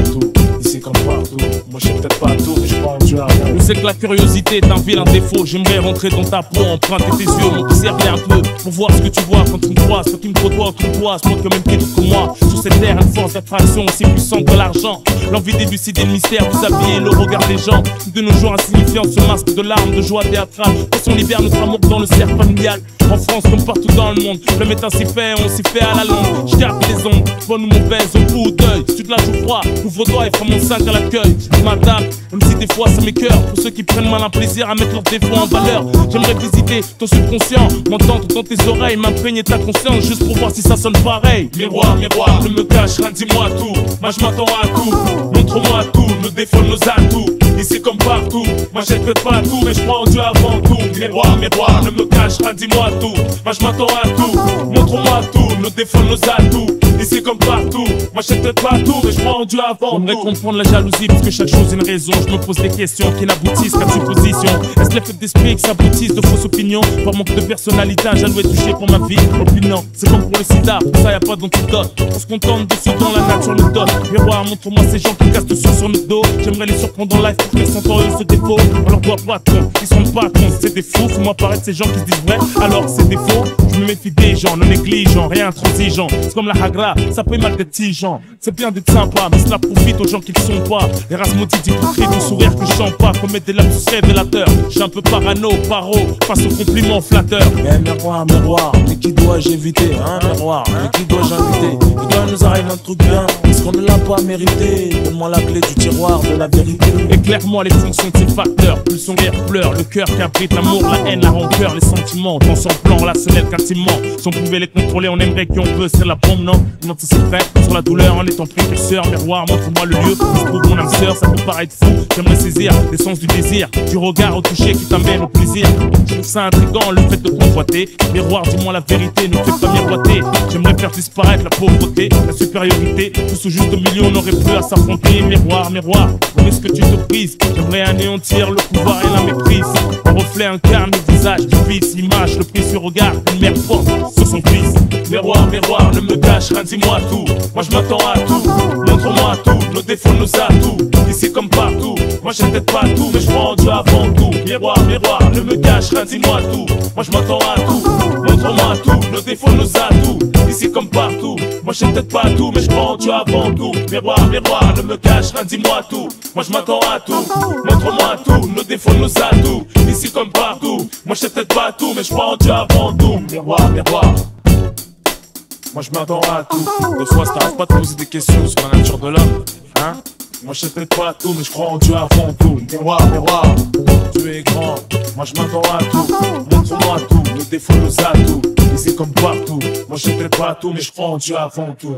partout, ici comme partout. Moi je sais peut-être pas tout, mais je pense que tu as rien. Je sais que la curiosité est un vilain défaut. J'aimerais rentrer dans ta peau, emprunter tes yeux, m'observer un peu pour voir ce que tu vois quand tu me croises. Toi qui me côtoies, tu me croises, montre que même quelque que moi. Sur cette terre, une force d'attraction aussi puissante que l'argent. L'envie d'élucider le mystère, vous habillez le regard des gens. De nos jours insignifiants, ce masque de larmes, de joie théâtrale. Quand on libère notre amour dans le cercle familial. En France comme partout dans le monde, l'homme est ainsi fait, on s'y fait à la longue. Je garde les ondes, bonne ou mauvaise, au bout d'œil. Si tu te lâches au froid, ouvre-toi et prends mon 5 à l'accueil. Madame, même si des fois ça m'écœure, pour ceux qui prennent mal un plaisir à mettre leurs défauts en valeur. J'aimerais visiter ton subconscient, m'entendre dans tes oreilles, m'imprégner ta conscience, juste pour voir si ça sonne pareil. Miroir, miroir, ne me cache rien, dis-moi tout. Moi je m'attends à tout, montre-moi tout, nos défauts, nos atouts. Ici comme partout, moi je ne pas tout, mais je crois en Dieu avant tout. Miroir, miroir, ne me cache rien, dis-moi tout. Moi je m'attends à tout, montre-moi tout, nos défauts, nos atouts. Ici comme partout, moi je peut-être pas tout, mais je prends Dieu avant tout. J'aimerais comprendre la jalousie, parce que chaque chose a une raison. Je me pose des questions qui n'aboutissent qu'à supposition. Est-ce le fait d'esprit que s'aboutissent de fausses opinions? Par manque de personnalité, un jaloux est touché pour ma vie. Opinant, c'est comme pour le sida, pour ça y a pas d'antidote. On se contente de ce dont la nature nous donne. Miroir, montre-moi ces gens qui cassent tout sur notre dos. J'aimerais les surprendre en live pour qu'ils sentent en eux ce défaut. On leur doit pas trop, ils sont pas cons, c'est des fous. Fais-moi paraître ces gens qui se disent vrai, alors c'est des faux. Je me méfie des gens, non négligeants, rien intransigeant. C'est comme la hagra. Ça paye mal d'être tigeant, c'est bien d'être sympa, mais cela profite aux gens qui ne sont pas. Les races maudites hypocrites, mon sourire que je chante pas, comme des lames révélateurs. Je suis un peu parano, paro, face aux compliments flatteurs. Eh miroir, miroir, mais qui dois-je éviter, hein? Miroir, mais qui dois-je inviter? Il doit nous arriver un truc bien, parce qu'on ne l'a pas mérité. Donne-moi la clé du tiroir de la vérité. Éclaire-moi les fonctions de ces facteurs. Plus son rire pleure, le cœur qui abrite l'amour, la haine, la rancœur, les sentiments. Dans son plan, relationnel qu'intimement. Si on pouvait les contrôler, on aimerait qu'on peut, c'est la bombe, non? On anticiperait sur la douleur en étant précurseur. Miroir, montre-moi le lieu où se trouve mon âme sœur. Ça peut paraître fou, j'aimerais saisir l'essence du désir, du regard au toucher qui t'amène au plaisir. Je trouve ça intriguant le fait de convoiter. Miroir, dis-moi la vérité, ne fais pas miroiter. J'aimerais faire disparaître la pauvreté, la supériorité. Tous au juste milieu, on n'aurait plus à s'affronter. Miroir, miroir, où est-ce que tu te prises? J'aimerais anéantir le pouvoir et la méprise. Un reflet incarne le visage du fils, image, le précieux regard, une mère forte sur son fils. Miroir, miroir, ne me cache rien, dis-moi tout. Moi je m'attends à tout, montre-moi tout, nos défauts, nos atouts. Ici comme partout, moi je peut-être pas tout, mais je prends Dieu avant tout. Miroir, miroir, ne me cache rien, dis-moi tout. Moi je m'attends à tout, montre-moi tout, nos défauts, nos atouts. Ici comme partout, moi je peut-être pas tout, mais je prends Dieu avant tout. Miroir, miroir, ne me cache rien, dis-moi tout. Moi je m'attends à tout, montre-moi tout, nos défauts, nos atouts. Ici comme partout, moi je peut-être pas tout, mais je prends Dieu avant tout. Miroir, miroir. Moi je m'attends à tout. Des fois ça t'arrive pas de poser des questions sur la nature de l'homme, hein? Moi je sais peut-être pas tout, mais je crois en Dieu avant tout. Miroir, miroir, tu es grand. Moi je m'attends à tout, montre-moi tout, nos défauts, nos atouts. Et c'est comme partout. Moi je sais peut-être pas tout, mais je crois en Dieu avant tout.